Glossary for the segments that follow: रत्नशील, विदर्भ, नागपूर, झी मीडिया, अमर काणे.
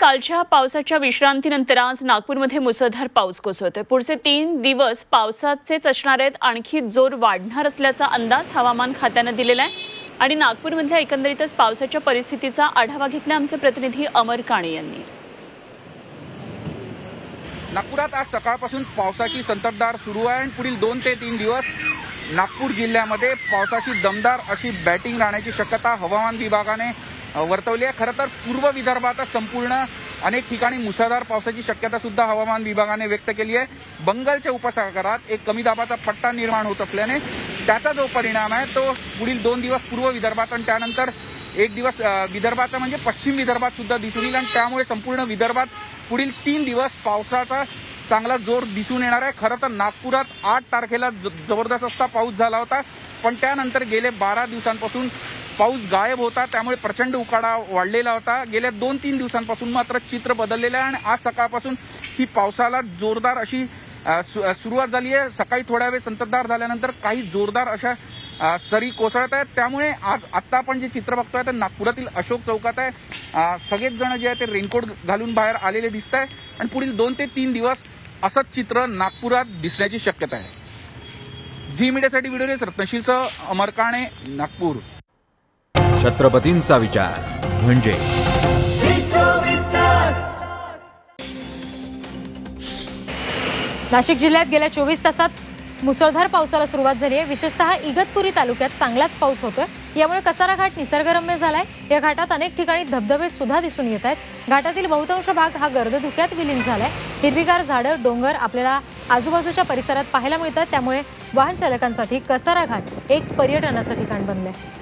कालच्या पावसाच्या विश्रांतीनंतर आज नागपूरमध्ये मुसळधार पाऊस कोसळतोय। पुढचे 3 दिवस पावसाचेच असणार आहेत। आणखी जोर वाढणार असल्याचा अंदाज हवामान खात्याने दिलेला आहे। आणि नागपूरमधल्या एकंदरीतच पावसाच्या परिस्थितीचा आढावा घेतला आमचे प्रतिनिधी अमर काणे यांनी। नागपुरात आज सकाळपासून पावसाची संततधार सुरू आहे आणि पुढील 2 ते 3 दिवस नागपूर जिल्ह्यामध्ये पावसाची दमदार अशी बॅटिंग राहण्याची शक्यता हवामान विभागाने वर्तवली आहे। खरं तर पूर्व विदर्भात संपूर्ण अनेक ठिकाणी मुसळधार पावसाची शक्यता सुद्धा हवामान विभागाने व्यक्त केली आहे। बंगालच्या उपसागरात एक कमी दाबाचा पट्टा निर्माण होत असल्याने त्याचा जो परिणाम आहे तो पुढील 2 दिवस पूर्व विदर्भात आणि त्यानंतर 1 दिवस विदर्भाचा म्हणजे पश्चिम विदर्भात सुद्धा दिसून येईल आणि त्यामुळे संपूर्ण विदर्भात पुढील 3 दिवस पावसाचा चांगला जोर दिसून येणार आहे। खरं तर नागपुरात 8 तारखेला जबरदस्त असा पाऊस झाला होता, पण त्यानंतर गेले 12 दिवसांपासून पाऊस गायब होता, त्यामुळे प्रचंड उकाडा वाढलेला होता। गेल्या 2-3 दिवसांपासून मात्र चित्र बदललेलं आहे आणि आज सकाळपासून ही पावसाला जोरदार अशी सुरुवात झाली आहे। सकाळी थोडा वेळ संततधार झाल्यानंतर काही जोरदार अशा सरी कोसळत आहेत, त्यामुळे आज आत्ता आपण जे चित्र बघतोय ते नागपुरातील अशोक चौकात आहे। सगळेच जण जे आहेत ते रेनकोट घालून बाहेर आलेले दिसत आहेत आणि पुढील 2 ते 3 दिवस असंच चित्र नागपुरात दिसण्याची शक्यता आहे। झी मीडियासाठी व्हिडिओ रत्नशीलसह अमर काणे, नागपूर। छत्रपतींचा विचार म्हणजे नाशिक जिल्ह्यात गेल्या 24 तासात मुसळधार पावसाला सुरुवात झाली आहे। विशेषतः इगतपुरी तालुक्यात चांगलाच पाऊस होतोय, यामुळे कसारा घाट निसर्गरम्य झालाय। या घाटात अनेक ठिकाणी धबधबे सुद्धा दिसून येत आहेत। घाटातील बहुतांश भाग हा गर्दधुक्यात विलीन झालाय। हिरवीगार झाडं डोंगर आपल्याला आजूबाजूच्या परिसरात पाहायला मिळतात, त्यामुळे वाहन चालकांसाठी कसारा घाट एक पर्यटनाचं ठिकाण बनले आहे।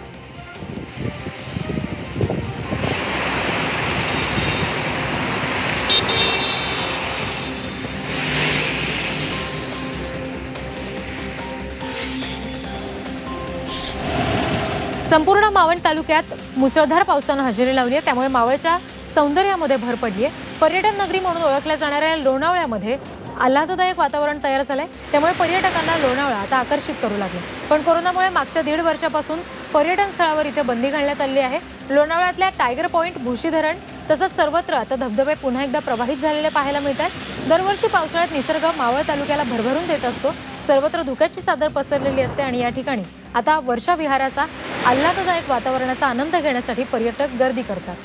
संपूर्ण मावळ तालुक्यात मुसळधार पावसाने हजेरी लावली आहे, त्यामुळे मावळच्या सौंदर्यामध्ये भर पडली आहे। पर्यटन नगरी म्हणून ओळखल्या जाणाऱ्या लोणावळ्यामध्ये आल्हाददायक वातावरण तयार झालंय, त्यामुळे पर्यटकांना लोणावळा आता आकर्षित करू लागले। पण कोरोनामुळे मागच्या 1.5 वर्षापासून पर्यटन स्थळावर इथे बंदी घालण्यात आली आहे। लोणावळ्यातल्या टायगर पॉइंट, भुशी धरण तसंच सर्वत्र आता धबधबे पुन्हा एकदा प्रवाहित झालेले पाहायला मिळतात। दरवर्षी पावसाळ्यात निसर्ग मावळ तालुक्याला भरभरून देत असतो। सर्वत्र धुक्याची चादर पसरलेली असते आणि या ठिकाणी आता वर्षा विहाराचा आल्हाददायक वातावरणाचा आनंद घेण्यासाठी पर्यटक गर्दी करतात।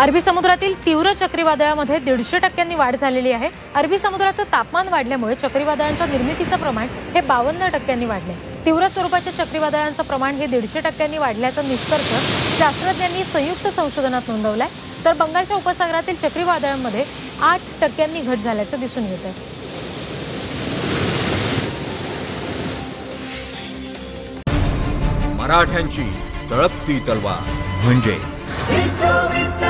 अरबी समुद्रातील तीव्र चक्रीवादळामध्ये 150% वाढ झालेली आहे। अरबी समुद्राचं तापमान वाढल्यामुळे चक्रीवादळांच्या निर्मितीचं प्रमाण हे 52% वाढले। तीव्र स्वरूपाच्या चक्रीवादळांचं प्रमाण हे 150% वाढल्याचा निष्कर्ष शास्त्रज्ञांनी संयुक्त संशोधनात नोंदवलाय। तर बंगालच्या उपसागरातील चक्रीवादळांमध्ये 8% घट झाल्याचं दिसून येत आहे। मराठ्यांची तळपती तलवार म्हणजे